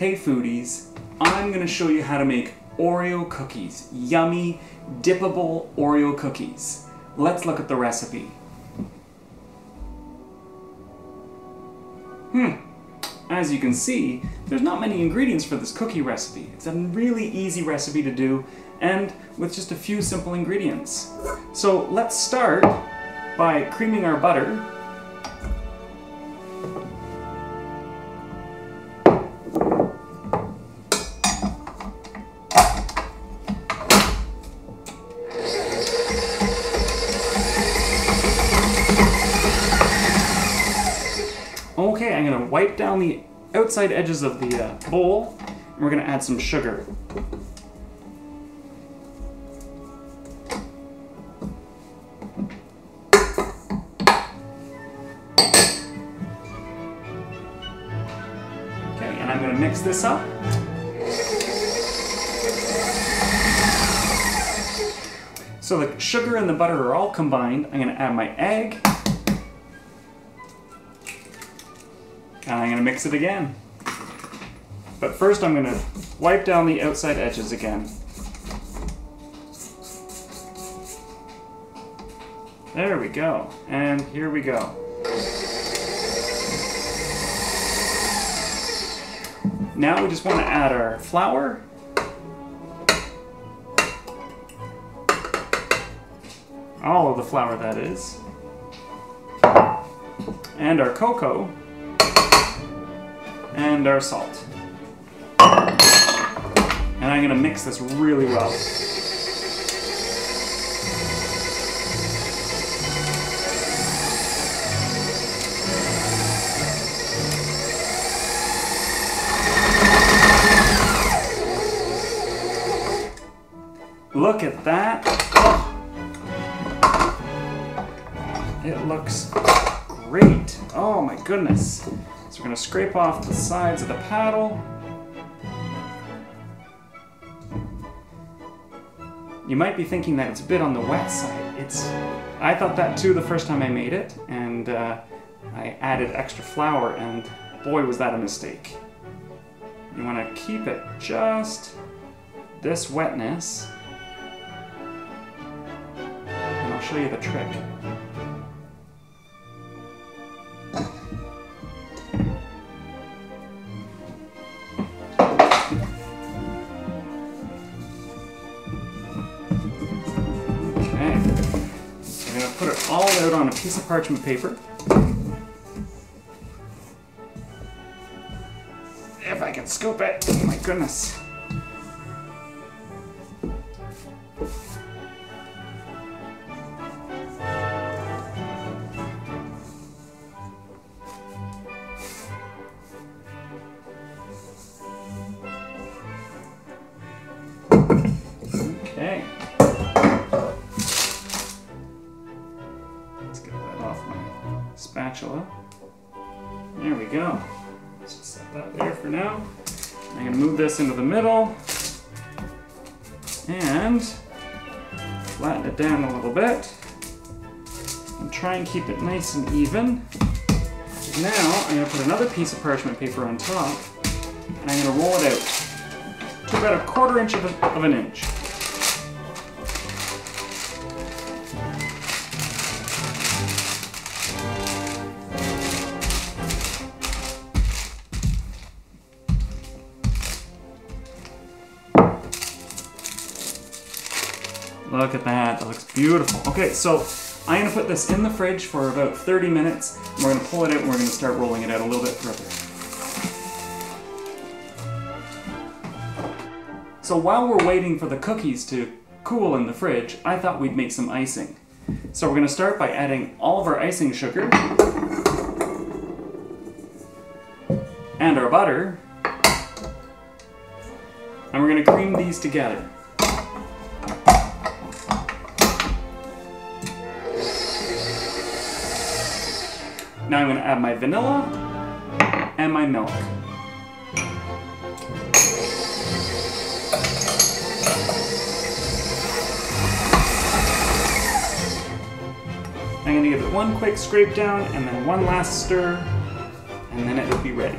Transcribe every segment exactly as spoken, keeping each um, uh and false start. Hey foodies, I'm gonna show you how to make Oreo cookies, yummy, dippable Oreo cookies. Let's look at the recipe. Hmm, as you can see, there's not many ingredients for this cookie recipe. It's a really easy recipe to do, and with just a few simple ingredients. So let's start by creaming our butter. Okay, I'm gonna wipe down the outside edges of the uh, bowl, and we're gonna add some sugar. Okay, and I'm gonna mix this up. So the sugar and the butter are all combined. I'm gonna add my egg. And I'm gonna mix it again. But first I'm gonna wipe down the outside edges again. There we go, and here we go. Now we just wanna add our flour. All of the flour, that is. And our cocoa. And our salt. And I'm gonna mix this really well. Look at that. It looks great. Oh my goodness. So we're going to scrape off the sides of the paddle. You might be thinking that it's a bit on the wet side. It's, I thought that too the first time I made it, and uh, I added extra flour, and boy was that a mistake. You want to keep it just this wetness, and I'll show you the trick. Put it all out on a piece of parchment paper. If I can scoop it, oh my goodness. Spatula. There we go. Let's just set that there for now. I'm gonna move this into the middle and flatten it down a little bit and try and keep it nice and even. Now I'm gonna put another piece of parchment paper on top and I'm gonna roll it out to about a quarter inch of, a, of an inch. Look at that, that looks beautiful. Okay, so I'm gonna put this in the fridge for about thirty minutes. And we're gonna pull it out and we're gonna start rolling it out a little bit further. So while we're waiting for the cookies to cool in the fridge, I thought we'd make some icing. So we're gonna start by adding all of our icing sugar and our butter. And we're gonna cream these together. Now I'm gonna add my vanilla and my milk. I'm gonna give it one quick scrape down and then one last stir, and then it'll be ready.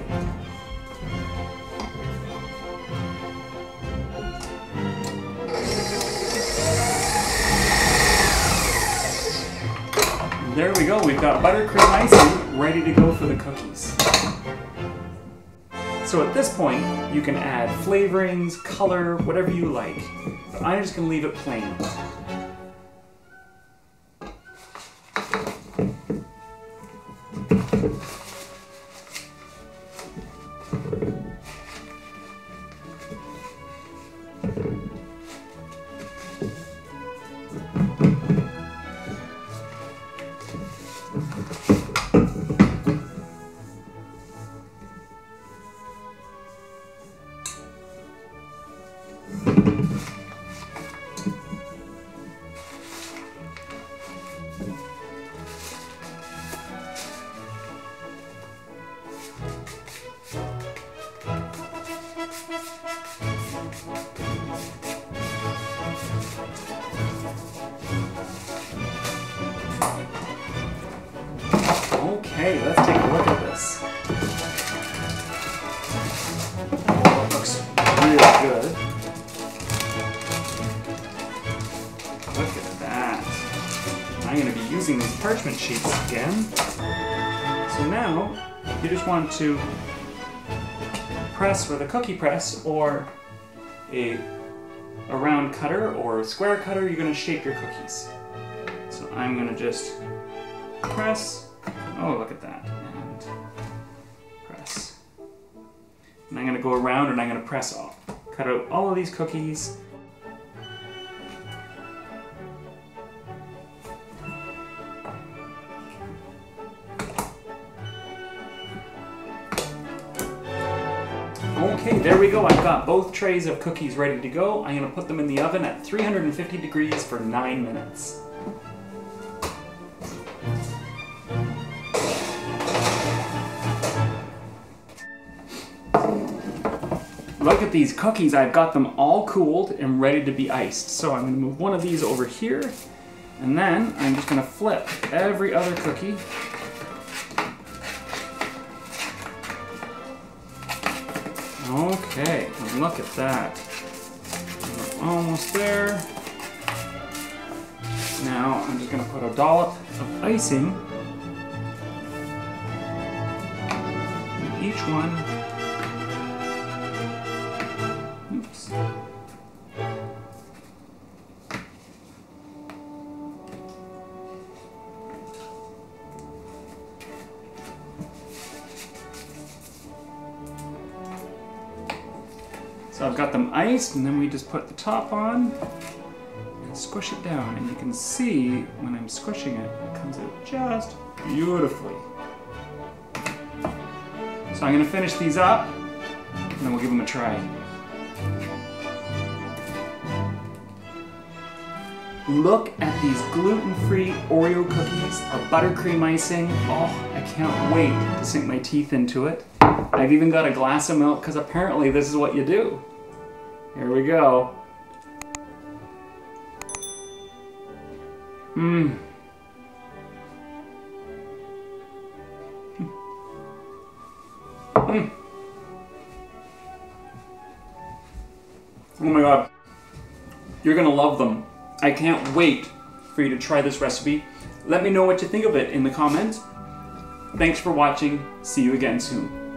there we go. We've got buttercream icing ready to go for the cookies. So at this point, you can add flavorings, color, whatever you like. But I'm just going to leave it plain. Okay, let's take a look at this. Oh, it looks really good. Look at that. I'm going to be using these parchment sheets again. So now, you just want to press with a cookie press or a, a round cutter or a square cutter, you're going to shape your cookies. So I'm going to just press. Oh, look at that, and press. And I'm going to go around and I'm going to press off. Cut out all of these cookies. Okay, there we go. I've got both trays of cookies ready to go. I'm going to put them in the oven at three hundred fifty degrees for nine minutes. Look at these cookies, I've got them all cooled and ready to be iced. So I'm going to move one of these over here, and then I'm just going to flip every other cookie. Okay, and look at that. We're almost there. Now I'm just going to put a dollop of icing in each one. So I've got them iced, and then we just put the top on and squish it down. And you can see when I'm squishing it, it comes out just beautifully. So I'm going to finish these up, and then we'll give them a try. Look at these gluten-free Oreo cookies, our buttercream icing. Oh, I can't wait to sink my teeth into it. I've even got a glass of milk because apparently this is what you do. Here we go. Mmm. Mmm. Oh my God. You're gonna love them. I can't wait for you to try this recipe. Let me know what you think of it in the comments. Thanks for watching. See you again soon.